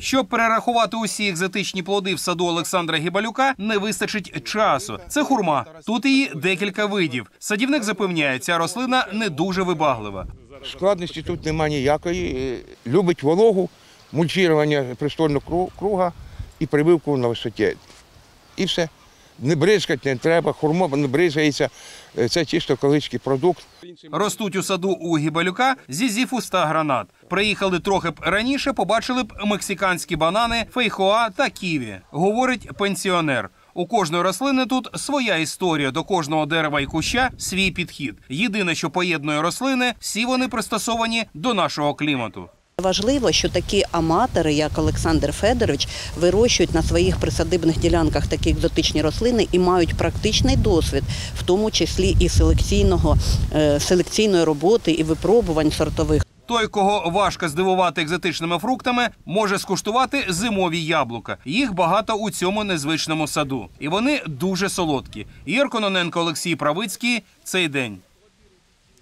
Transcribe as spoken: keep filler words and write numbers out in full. Щоб перерахувати усі екзотичні плоди в саду Олександра Гібалюка, не вистачить часу. Це хурма. Тут її декілька видів. Садівник запевняє, ця рослина не дуже вибаглива. Складності тут немає ніякої. Любить вологу, мульчування престольного круга і прививку на висоті. І все. Не бризкати не треба, хурма не бризається. Це чисто колиський продукт. Ростуть у саду у Гібалюка зі зіфу ста гранат. Приїхали трохи б раніше, побачили б мексиканські банани, фейхоа та ківі, говорить пенсіонер. У кожної рослини тут своя історія, до кожного дерева і куща свій підхід. Єдине, що поєднує рослини, всі вони пристосовані до нашого клімату. Важливо, що такі аматори, як Олександр Федорович, вирощують на своїх присадибних ділянках такі екзотичні рослини і мають практичний досвід, в тому числі і селекційного, селекційної роботи, і випробувань сортових. Той, кого важко здивувати екзотичними фруктами, може скуштувати зимові яблука. Їх багато у цьому незвичному саду. І вони дуже солодкі. Ірина Кононенко, Олексій Правицький. Цей день.